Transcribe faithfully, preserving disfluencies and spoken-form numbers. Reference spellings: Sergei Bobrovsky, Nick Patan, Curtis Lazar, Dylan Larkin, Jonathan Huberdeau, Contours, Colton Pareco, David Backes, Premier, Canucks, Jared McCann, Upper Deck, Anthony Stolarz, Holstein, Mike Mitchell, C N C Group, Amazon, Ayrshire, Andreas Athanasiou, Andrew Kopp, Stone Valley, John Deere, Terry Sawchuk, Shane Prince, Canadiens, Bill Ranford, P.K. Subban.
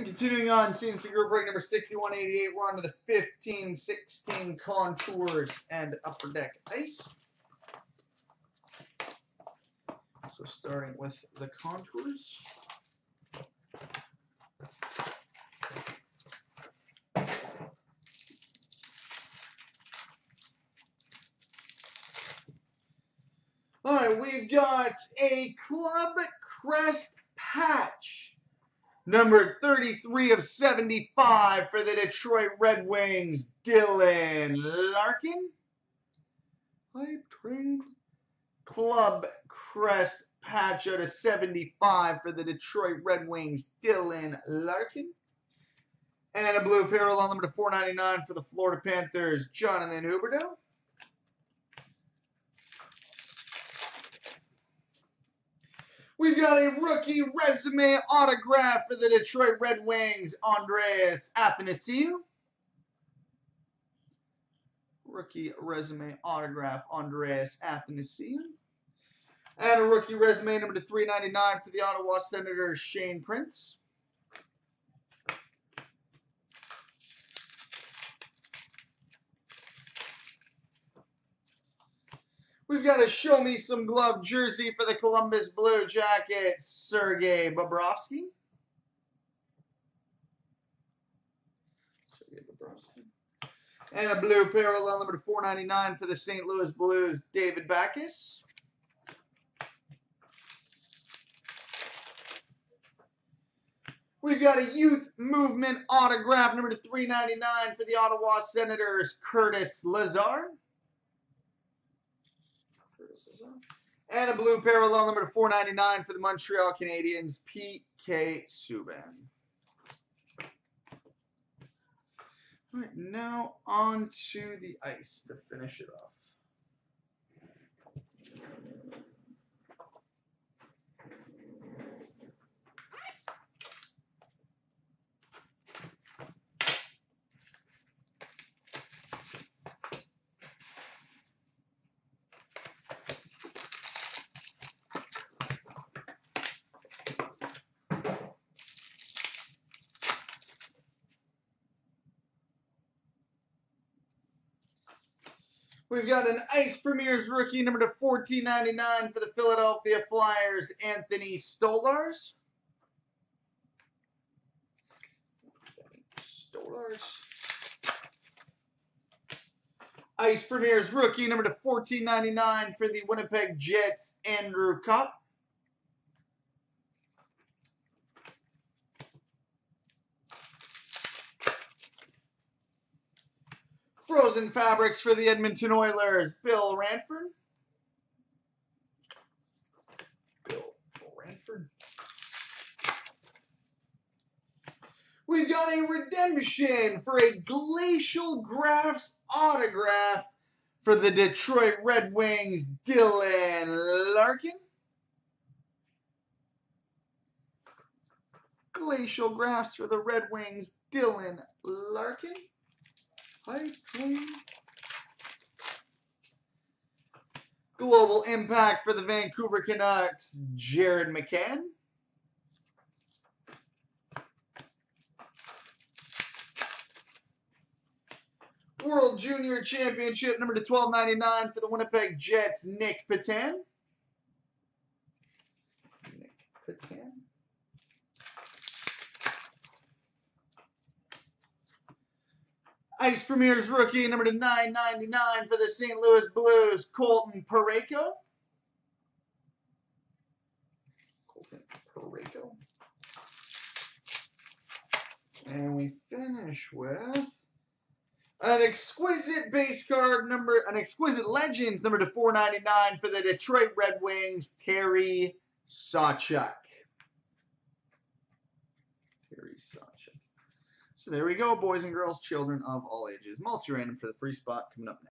And continuing on, C N C Group break number sixty-one eighty-eight, we're on to the fifteen sixteen Contours and Upper Deck Ice. So starting with the Contours. All right, we've got a Club Crest patch, number thirty-three of seventy-five for the Detroit Red Wings, Dylan Larkin. Hype Train. Club Crest patch out of seventy-five for the Detroit Red Wings, Dylan Larkin. And a blue parallel number to four ninety-nine for the Florida Panthers, Jonathan Huberdeau. We've got a rookie resume autograph for the Detroit Red Wings, Andreas Athanasiou. Rookie resume autograph, Andreas Athanasiou. And a rookie resume number to three ninety-nine for the Ottawa Senators, Shane Prince. We've got a Show Me Some Glove jersey for the Columbus Blue Jackets, Sergei Bobrovsky. Sergei Bobrovsky. And a blue parallel number to four ninety-nine for the Saint Louis Blues, David Backes. We've got a Youth Movement autograph number to three ninety-nine for the Ottawa Senators, Curtis Lazar. And a blue parallel number to four ninety-nine for the Montreal Canadiens, P K. Subban. All right, now on to the ice to finish it off. We've got an Ice Premier's rookie number to fourteen ninety-nine for the Philadelphia Flyers, Anthony Stolarz. Stolarz. Ice Premier's rookie number to fourteen ninety-nine for the Winnipeg Jets, Andrew Kopp. Frozen Fabrics for the Edmonton Oilers, Bill Ranford. Bill Ranford. We've got a redemption for a Glacial Graphs autograph for the Detroit Red Wings, Dylan Larkin. Glacial Graphs for the Red Wings, Dylan Larkin. Global Impact for the Vancouver Canucks, Jared McCann. World Junior Championship number to twelve ninety-nine for the Winnipeg Jets, Nick Patan. Nick Patan. Ice Premier's rookie number to nine ninety-nine for the Saint Louis Blues, Colton Pareco. Colton Pareco. And we finish with an exquisite base card number, an exquisite legends number to four ninety-nine for the Detroit Red Wings, Terry Sawchuk. Terry Sawchuk. So there we go, boys and girls, children of all ages. Multi-random for the free spot coming up next.